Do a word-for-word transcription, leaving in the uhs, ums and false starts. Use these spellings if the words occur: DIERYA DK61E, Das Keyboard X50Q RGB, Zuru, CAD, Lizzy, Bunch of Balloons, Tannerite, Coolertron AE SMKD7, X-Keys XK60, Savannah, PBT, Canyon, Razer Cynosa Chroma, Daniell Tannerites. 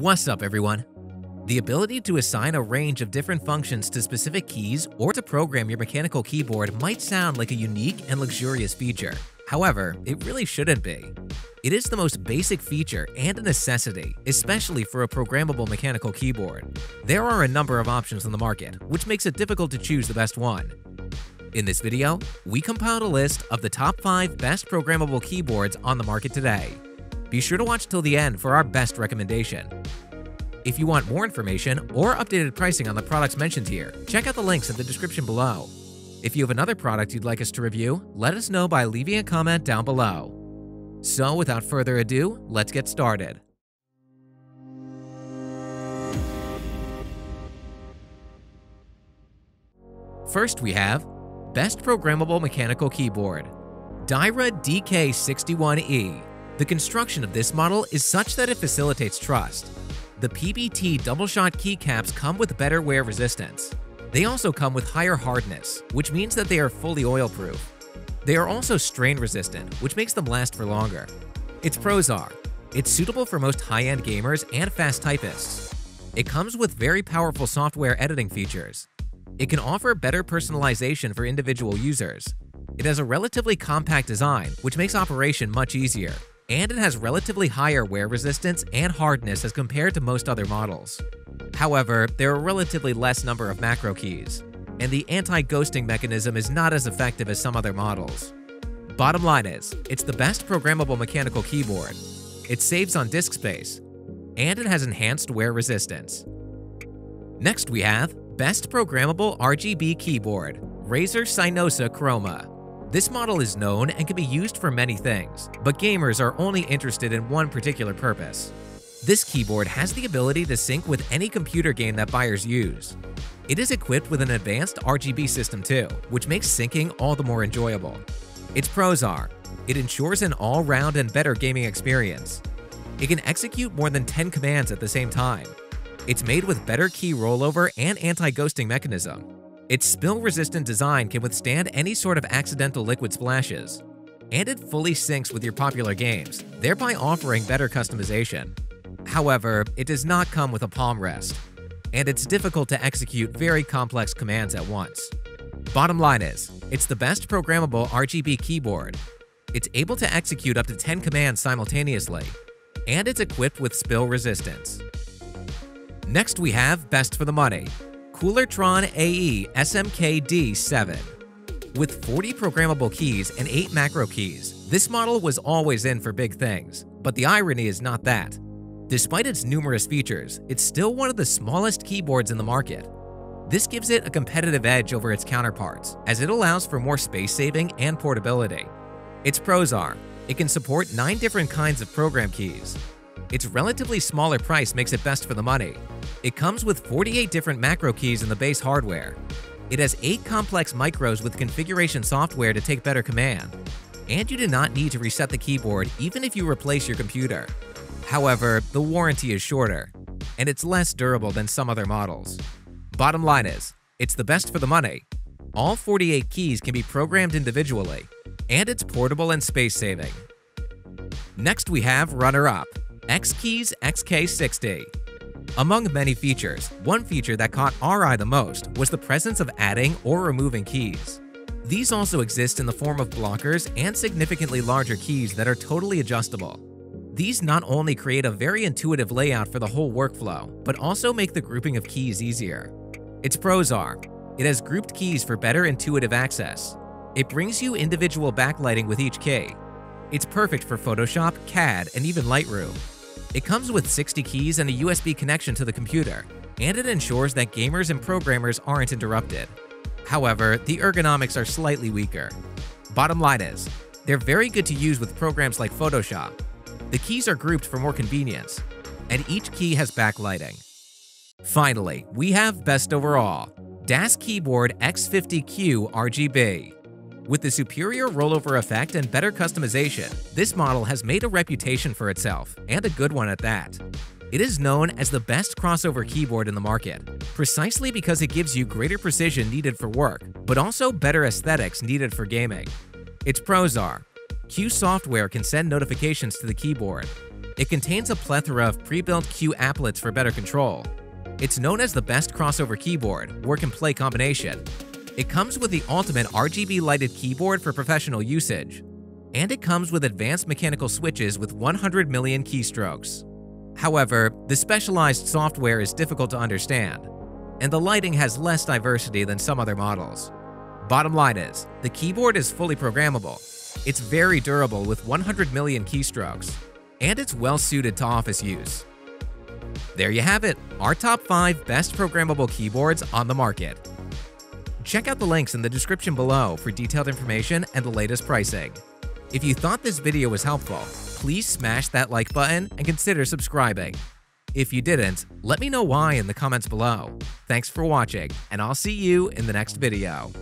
What's up, everyone? The ability to assign a range of different functions to specific keys or to program your mechanical keyboard might sound like a unique and luxurious feature. However, it really shouldn't be. It is the most basic feature and a necessity, especially for a programmable mechanical keyboard. There are a number of options on the market, which makes it difficult to choose the best one. In this video, we compiled a list of the top five best programmable keyboards on the market today. Be sure to watch till the end for our best recommendation. If you want more information or updated pricing on the products mentioned here, check out the links in the description below. If you have another product you'd like us to review, let us know by leaving a comment down below. So without further ado, let's get started. First we have Best Programmable Mechanical Keyboard, DIERYA D K sixty-one E. The construction of this model is such that it facilitates trust. The P B T double-shot keycaps come with better wear resistance. They also come with higher hardness, which means that they are fully oil-proof. They are also strain-resistant, which makes them last for longer. Its pros are, it's suitable for most high-end gamers and fast typists. It comes with very powerful software editing features. It can offer better personalization for individual users. It has a relatively compact design, which makes operation much easier. And it has relatively higher wear resistance and hardness as compared to most other models. However, there are relatively less number of macro keys, and the anti-ghosting mechanism is not as effective as some other models. Bottom line is, it's the best programmable mechanical keyboard. It saves on disk space, and it has enhanced wear resistance. Next we have Best Programmable R G B Keyboard, Razer Cynosa Chroma. This model is known and can be used for many things, but gamers are only interested in one particular purpose. This keyboard has the ability to sync with any computer game that buyers use. It is equipped with an advanced R G B system too, which makes syncing all the more enjoyable. Its pros are, it ensures an all-round and better gaming experience. It can execute more than ten commands at the same time. It's made with better key rollover and anti-ghosting mechanism. Its spill-resistant design can withstand any sort of accidental liquid splashes, and it fully syncs with your popular games, thereby offering better customization. However, it does not come with a palm rest, and it's difficult to execute very complex commands at once. Bottom line is, it's the best programmable R G B keyboard. It's able to execute up to ten commands simultaneously, and it's equipped with spill resistance. Next we have Best for the Money, Coolertron A E S M K D seven. With forty programmable keys and eight macro keys, this model was always in for big things, but the irony is not that. Despite its numerous features, it's still one of the smallest keyboards in the market. This gives it a competitive edge over its counterparts, as it allows for more space saving and portability. Its pros are, it can support nine different kinds of program keys. Its relatively smaller price makes it best for the money. It comes with forty-eight different macro keys in the base hardware. It has eight complex micros with configuration software to take better command. And you do not need to reset the keyboard even if you replace your computer. However, the warranty is shorter, and it's less durable than some other models. Bottom line is, it's the best for the money. All forty-eight keys can be programmed individually, and it's portable and space-saving. Next we have runner-up, X-Keys X K sixty. Among many features, one feature that caught our eye the most was the presence of adding or removing keys. These also exist in the form of blockers and significantly larger keys that are totally adjustable. These not only create a very intuitive layout for the whole workflow, but also make the grouping of keys easier. Its pros are, it has grouped keys for better intuitive access. It brings you individual backlighting with each key. It's perfect for Photoshop, C A D, and even Lightroom. It comes with sixty keys and a U S B connection to the computer, and it ensures that gamers and programmers aren't interrupted. However, the ergonomics are slightly weaker. Bottom line is, they're very good to use with programs like Photoshop. The keys are grouped for more convenience, and each key has backlighting. Finally, we have Best Overall, Das Keyboard X fifty Q R G B. With the superior rollover effect and better customization, this model has made a reputation for itself, and a good one at that. It is known as the best crossover keyboard in the market, precisely because it gives you greater precision needed for work, but also better aesthetics needed for gaming. Its pros are, Q software can send notifications to the keyboard. It contains a plethora of pre-built Q applets for better control. It's known as the best crossover keyboard, work and play combination. It comes with the ultimate R G B lighted keyboard for professional usage. And it comes with advanced mechanical switches with one hundred million keystrokes. However, the specialized software is difficult to understand, and the lighting has less diversity than some other models. Bottom line is, the keyboard is fully programmable, it's very durable with one hundred million keystrokes, and it's well suited to office use. There you have it, our top five best programmable keyboards on the market. Check out the links in the description below for detailed information and the latest pricing. If you thought this video was helpful, please smash that like button and consider subscribing. If you didn't, let me know why in the comments below. Thanks for watching, and I'll see you in the next video.